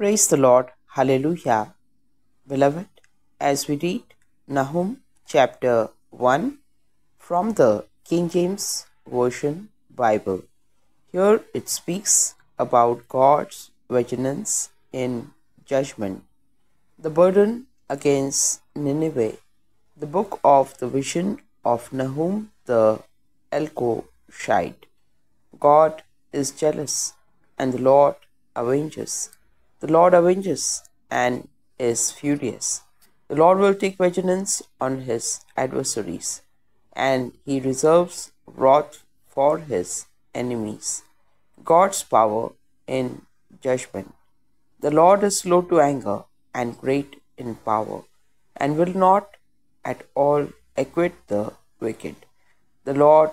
Praise the Lord. Hallelujah. Beloved, as we read Nahum chapter 1 from the King James Version Bible, here it speaks about God's vengeance in judgment, the burden against Nineveh. The book of the vision of Nahum the Elkoshite. God is jealous and the Lord avenges. The Lord avenges and is furious. The Lord will take vengeance on his adversaries, and he reserves wrath for his enemies. God's power in judgment. The Lord is slow to anger and great in power, and will not at all acquit the wicked. The Lord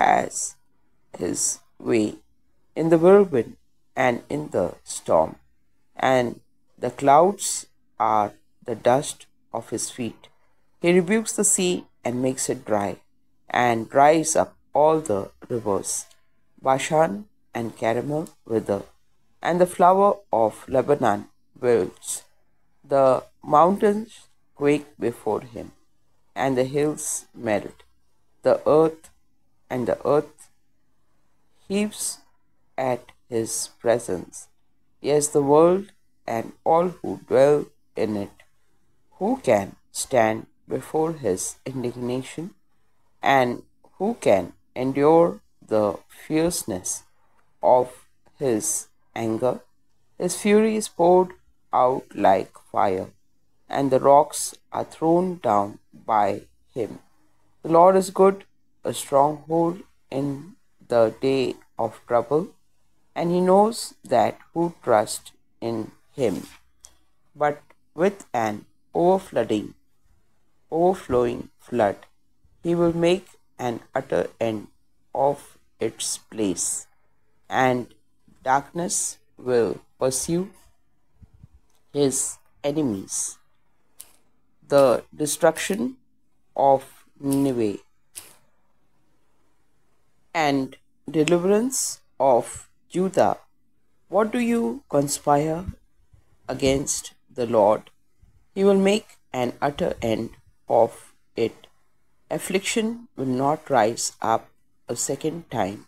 has his way in the whirlwind and in the storm, and the clouds are the dust of his feet. He rebukes the sea and makes it dry, and dries up all the rivers, Bashan and Carmel wither, and the flower of Lebanon wilts. The mountains quake before him, and the hills melt. The earth heaps at his presence. Yes, the world and all who dwell in it. Who can stand before his indignation? And who can endure the fierceness of his anger? His fury is poured out like fire, and the rocks are thrown down by him. The Lord is good, a stronghold in the day of trouble, and he knows that who trust in him. But with an overflowing flood, he will make an utter end of its place, and darkness will pursue his enemies. The destruction of Nineveh and deliverance of Judah. What do you conspire against the Lord? He will make an utter end of it. Affliction will not rise up a second time,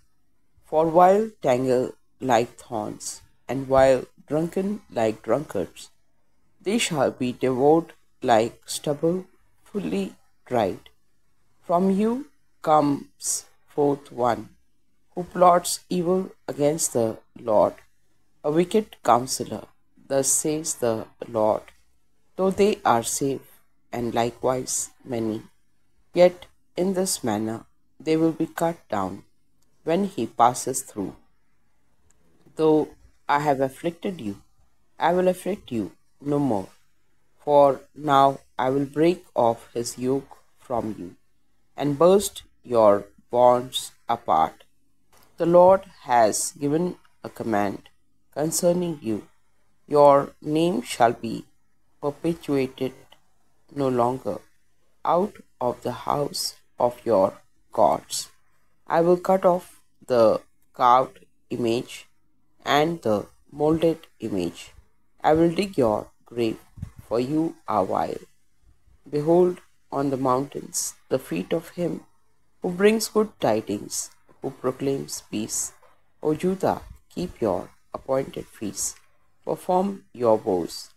for wild tangle like thorns, and wild drunken like drunkards. They shall be devoured like stubble, fully dried. From you comes forth one who plots evil against the Lord, a wicked counselor. Thus says the Lord, though they are safe, and likewise many, yet in this manner they will be cut down when he passes through. Though I have afflicted you, I will afflict you no more, for now I will break off his yoke from you and burst your bonds apart. The Lord has given a command concerning you. Your name shall be perpetuated no longer out of the house of your gods. I will cut off the carved image and the molded image. I will dig your grave, for you are vile. Behold, on the mountains, the feet of him who brings good tidings, who proclaims peace. O Judah, keep your appointed feast, perform your vows,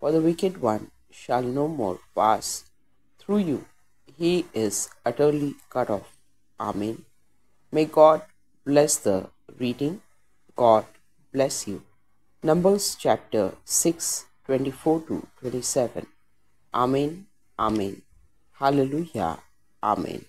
for the wicked one shall no more pass through you. He is utterly cut off. Amen. May God bless the reading. God bless you. Numbers chapter 6, 24 to 27. Amen. Amen. Hallelujah. Amen.